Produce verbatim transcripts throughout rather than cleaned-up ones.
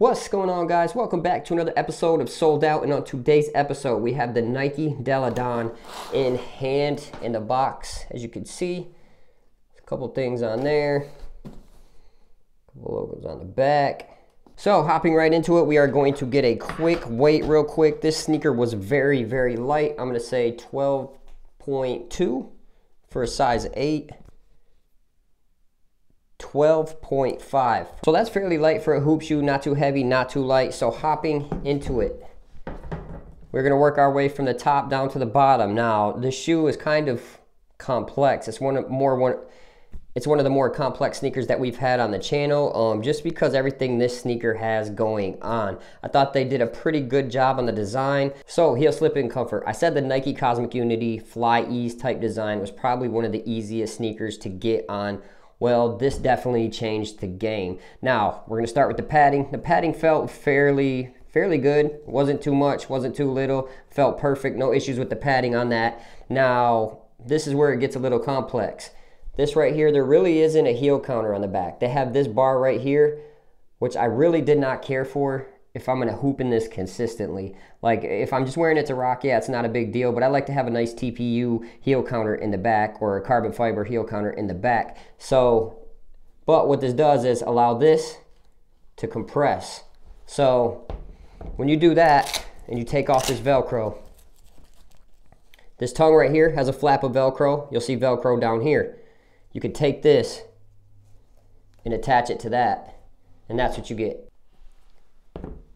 What's going on, guys? Welcome back to another episode of Soled Out, and on today's episode we have the Nike Delle Donne in hand in the box. As you can see, a couple things on there, a couple logos on the back. So hopping right into it, we are going to get a quick weight real quick. This sneaker was very very light. I'm going to say twelve point two for a size eight. twelve point five. So that's fairly light for a hoop shoe, not too heavy, not too light. So hopping into it, we're gonna work our way from the top down to the bottom. Now the shoe is kind of complex. It's one of more one it's one of the more complex sneakers that we've had on the channel, um, just because everything this sneaker has going on. I thought they did a pretty good job on the design. So heel slip in comfort. I said the Nike Cosmic Unity FlyEase type design was probably one of the easiest sneakers to get on. Well, this definitely changed the game. Now, we're gonna start with the padding. The padding felt fairly, fairly good. Wasn't too much, wasn't too little. Felt perfect, no issues with the padding on that. Now, this is where it gets a little complex. This right here, there really isn't a heel counter on the back. They have this bar right here, which I really did not care for if I'm gonna hoop in this consistently. Like, if I'm just wearing it to rock, yeah, it's not a big deal, but I like to have a nice T P U heel counter in the back, or a carbon fiber heel counter in the back. So, but what this does is allow this to compress. So when you do that and you take off this Velcro, this tongue right here has a flap of Velcro. You'll see Velcro down here. You could take this and attach it to that, and that's what you get.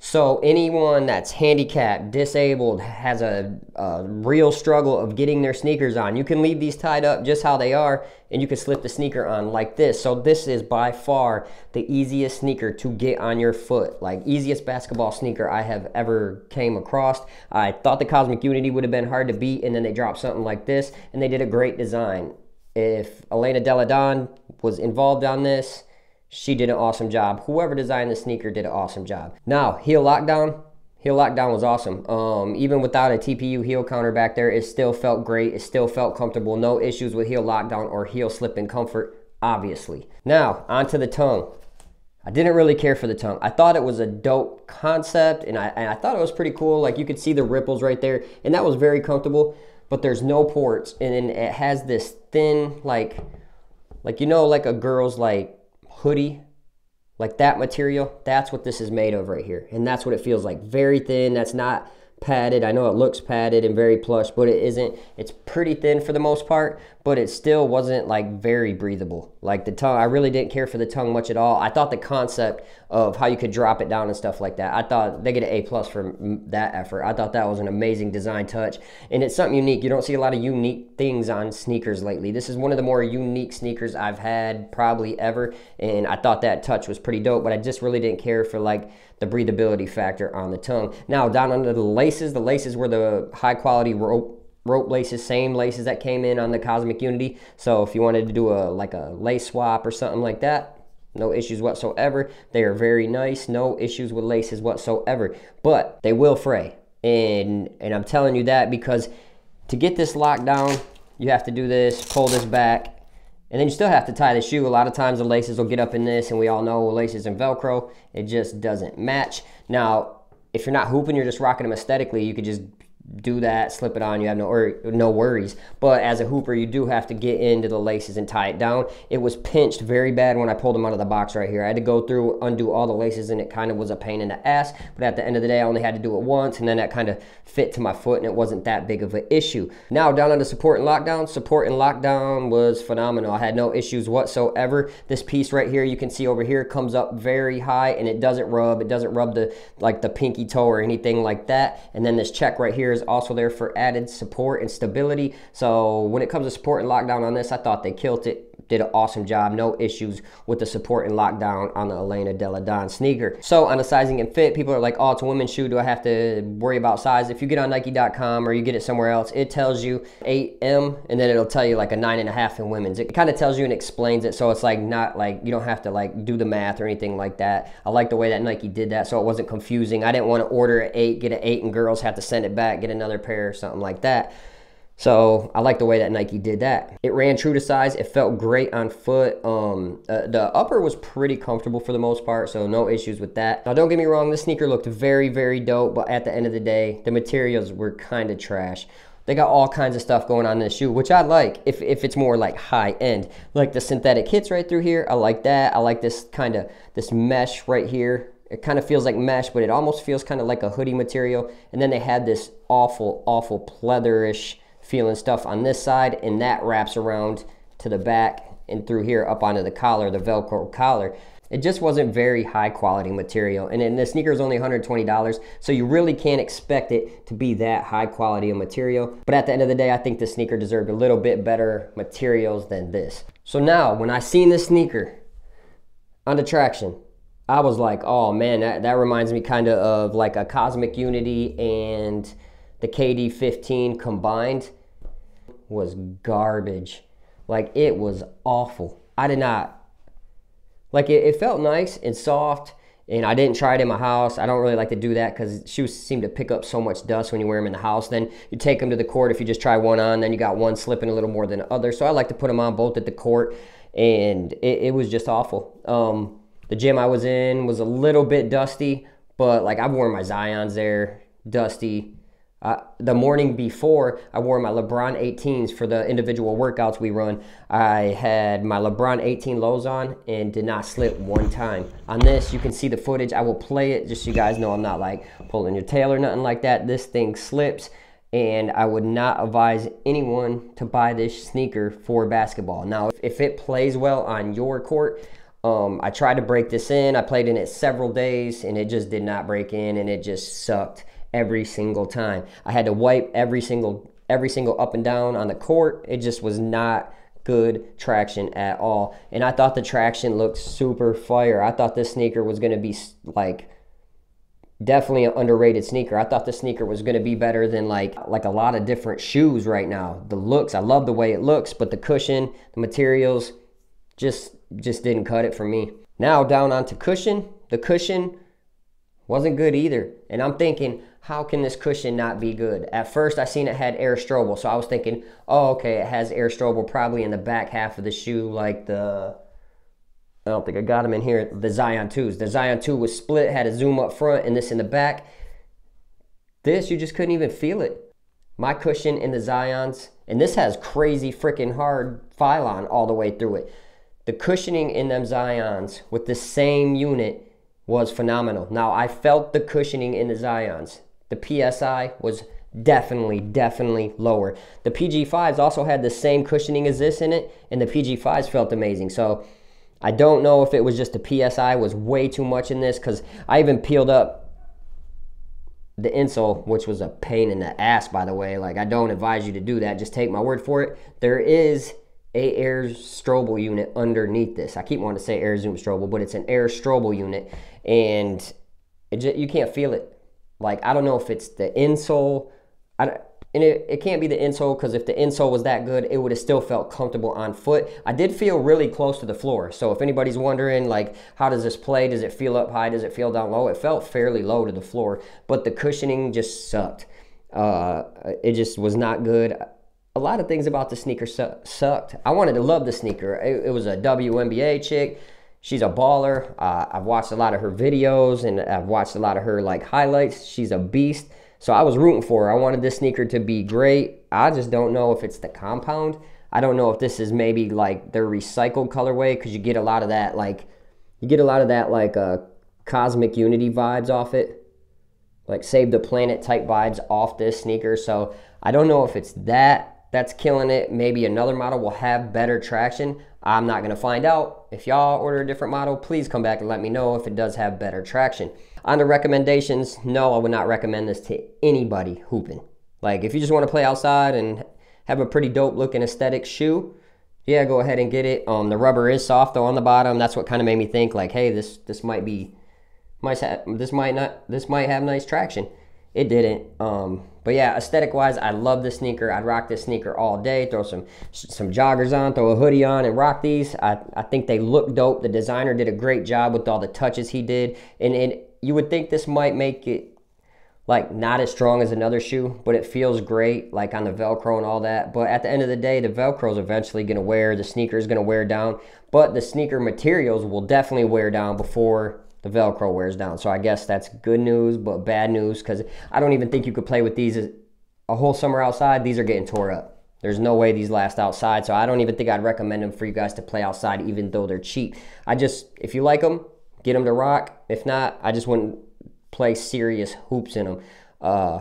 So anyone that's handicapped, disabled, has a, a real struggle of getting their sneakers on, you can leave these tied up just how they are, and you can slip the sneaker on like this. So this is by far the easiest sneaker to get on your foot, like easiest basketball sneaker I have ever came across. I thought the Cosmic Unity would have been hard to beat, and then they dropped something like this, and they did a great design. If Elena Delle Donne was involved on this, she did an awesome job. Whoever designed the sneaker did an awesome job. Now, heel lockdown. Heel lockdown was awesome. Um, even without a T P U heel counter back there, it still felt great. It still felt comfortable. No issues with heel lockdown or heel slip in comfort, obviously. Now, onto the tongue. I didn't really care for the tongue. I thought it was a dope concept, and I, and I thought it was pretty cool. Like, you could see the ripples right there, and that was very comfortable, but there's no ports, and then it has this thin, like, like you know, like a girl's, like, hoodie, like that material. That's what this is made of right here, and that's what it feels like. Very thin. That's not padded. I know it looks padded and very plush, but it isn't. It's pretty thin for the most part, but it still wasn't like very breathable. Like the tongue, I really didn't care for the tongue much at all. I thought the concept of how you could drop it down and stuff like that, I thought they get an A plus for that effort. I thought that was an amazing design touch, and it's something unique. You don't see a lot of unique things on sneakers lately. This is one of the more unique sneakers I've had probably ever, and I thought that touch was pretty dope, but I just really didn't care for like the breathability factor on the tongue. Now down under the laces, the laces were the high quality rope rope laces, same laces that came in on the Cosmic Unity. So if you wanted to do a like a lace swap or something like that, no issues whatsoever. They are very nice, no issues with laces whatsoever, but they will fray, and and I'm telling you that because to get this locked down, you have to do this, pull this back, and then you still have to tie the shoe. A lot of times the laces will get up in this, and we all know laces and Velcro, it just doesn't match. Now, if you're not hooping, you're just rocking them aesthetically, you could just do that, slip it on, you have no, or, no worries. But as a hooper, you do have to get into the laces and tie it down. It was pinched very bad when I pulled them out of the box right here. I had to go through, undo all the laces, and it kind of was a pain in the ass. But at the end of the day, I only had to do it once, and then that kind of fit to my foot, and it wasn't that big of an issue. Now, down under support and lockdown. Support and lockdown was phenomenal. I had no issues whatsoever. This piece right here, you can see over here, comes up very high, and it doesn't rub. It doesn't rub the, like the pinky toe or anything like that. And then this check right here is also there for added support and stability. So when it comes to support and lockdown on this, I thought they killed it. Did an awesome job. No issues with the support and lockdown on the Elena Delle Donne sneaker. So on the sizing and fit, people are like, oh, it's a women's shoe, do I have to worry about size? If you get on Nike dot com or you get it somewhere else, it tells you eight M, and then it'll tell you like a nine and a half in women's. It kind of tells you and explains it, so it's like not like you don't have to like do the math or anything like that. I like the way that Nike did that, so it wasn't confusing. I didn't want to order an eight, get an eight, and girls have to send it back, get another pair or something like that. So I like the way that Nike did that. It ran true to size. It felt great on foot. Um, uh, the upper was pretty comfortable for the most part, so no issues with that. Now, don't get me wrong, this sneaker looked very, very dope, but at the end of the day, the materials were kind of trash. They got all kinds of stuff going on in this shoe, which I like if, if it's more like high end. Like the synthetic hits right through here, I like that. I like this kind of, this mesh right here. It kind of feels like mesh, but it almost feels kind of like a hoodie material. And then they had this awful, awful pleatherish feeling stuff on this side, and that wraps around to the back and through here up onto the collar, the Velcro collar. It just wasn't very high quality material, and, and the sneaker is only one hundred twenty dollars, so you really can't expect it to be that high quality of material. But at the end of the day, I think the sneaker deserved a little bit better materials than this. So now, when I seen this sneaker on the traction, I was like, oh man, that, that reminds me kind of of like a Cosmic Unity and the K D fifteen combined. Was garbage. Like, it was awful. I did not like it. It felt nice and soft, and I didn't try it in my house. I don't really like to do that because shoes seem to pick up so much dust when you wear them in the house. Then you take them to the court. If you just try one on, then you got one slipping a little more than the other. So I like to put them on both at the court, and it, it was just awful. Um, the gym I was in was a little bit dusty, but like I've worn my Zions there, dusty. Uh, the morning before, I wore my LeBron eighteens for the individual workouts we run. I had my LeBron eighteen lows on and did not slip one time. On this, you can see the footage. I will play it just so you guys know I'm not like pulling your tail or nothing like that. This thing slips, and I would not advise anyone to buy this sneaker for basketball. Now, if it plays well on your court, um, I tried to break this in. I played in it several days, and it just did not break in, and it just sucked. Every single time I had to wipe every single every single up and down on the court. It just was not good traction at all, and I thought the traction looked super fire. I thought this sneaker was going to be like definitely an underrated sneaker. I thought the sneaker was going to be better than like like a lot of different shoes right now. The looks, I love the way it looks, but the cushion, the materials just just didn't cut it for me. Now down onto cushion. The cushion wasn't good either, and I'm thinking, how can this cushion not be good? At first, I seen it had Air Strobel, so I was thinking, oh, okay, it has Air Strobel probably in the back half of the shoe, like the, I don't think I got them in here, the Zion twos. The Zion two was split, had a zoom up front, and this in the back. This, you just couldn't even feel it. My cushion in the Zions, and this has crazy freaking hard Phylon all the way through it. The cushioning in them Zions with the same unit was phenomenal. Now, I felt the cushioning in the Zions. The P S I was definitely, definitely lower. The P G fives also had the same cushioning as this in it, and the P G fives felt amazing. So I don't know if it was just the P S I was way too much in this, because I even peeled up the insole, which was a pain in the ass, by the way. Like, I don't advise you to do that. Just take my word for it. There is a Air Strobel unit underneath this. I keep wanting to say Air Zoom Strobel, but it's an Air Strobel unit, and it just, you can't feel it. Like, I don't know if it's the insole. I don't, and it, it can't be the insole, because if the insole was that good, it would have still felt comfortable on foot. I did feel really close to the floor. So if anybody's wondering, like, how does this play? Does it feel up high? Does it feel down low? It felt fairly low to the floor, but the cushioning just sucked. Uh, it just was not good. A lot of things about the sneaker su sucked. I wanted to love the sneaker. It, it was a W N B A chick. She's a baller. Uh, I've watched a lot of her videos, and I've watched a lot of her like highlights. She's a beast. So I was rooting for her. I wanted this sneaker to be great. I just don't know if it's the compound. I don't know if this is maybe like their recycled colorway, because you get a lot of that like you get a lot of that like uh, Cosmic Unity vibes off it, like Save the Planet type vibes off this sneaker. So I don't know if it's that. That's killing it. Maybe another model will have better traction. I'm not gonna find out. If y'all order a different model, please come back and let me know if it does have better traction. On the recommendations, no, I would not recommend this to anybody hooping. Like, if you just wanna play outside and have a pretty dope looking aesthetic shoe, yeah, go ahead and get it. Um, the rubber is soft though on the bottom. That's what kind of made me think like, hey, this this might be, might have, this might not, this might have nice traction. It didn't, um, but yeah, aesthetic wise, I love this sneaker. I'd rock this sneaker all day. Throw some some joggers on, throw a hoodie on, and rock these. I, I think they look dope. The designer did a great job with all the touches he did, and, and you would think this might make it like not as strong as another shoe, but it feels great like on the Velcro and all that. But at the end of the day, the Velcro is eventually gonna wear, the sneaker is gonna wear down, but the sneaker materials will definitely wear down before the Velcro wears down. So I guess that's good news, but bad news, because I don't even think you could play with these a whole summer outside. These are getting tore up. There's no way these last outside, so I don't even think I'd recommend them for you guys to play outside, even though they're cheap. I just, if you like them, get them to rock. If not, I just wouldn't play serious hoops in them. Uh,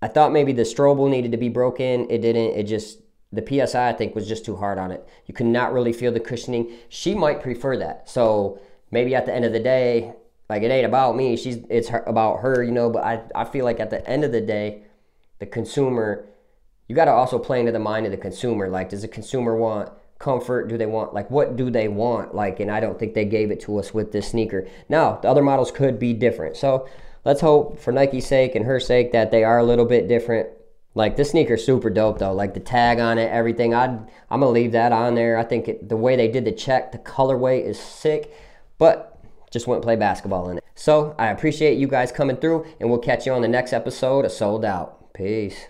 I thought maybe the Strobel needed to be broken. It didn't. It just, the P S I, I think, was just too hard on it. You could not really feel the cushioning. She might prefer that. So maybe at the end of the day, like, it ain't about me. She's, it's her, about her, you know, but I, I feel like at the end of the day, the consumer... You got to also play into the mind of the consumer. Like, does the consumer want comfort? Do they want, like, what do they want? Like, and I don't think they gave it to us with this sneaker. Now, the other models could be different. So let's hope for Nike's sake and her sake that they are a little bit different. Like, this sneaker is super dope, though. Like, the tag on it, everything. I'd, I'm going to leave that on there. I think it, the way they did the check, the colorway is sick. But just wouldn't play basketball in it. So I appreciate you guys coming through, and we'll catch you on the next episode of Soled Out. Peace.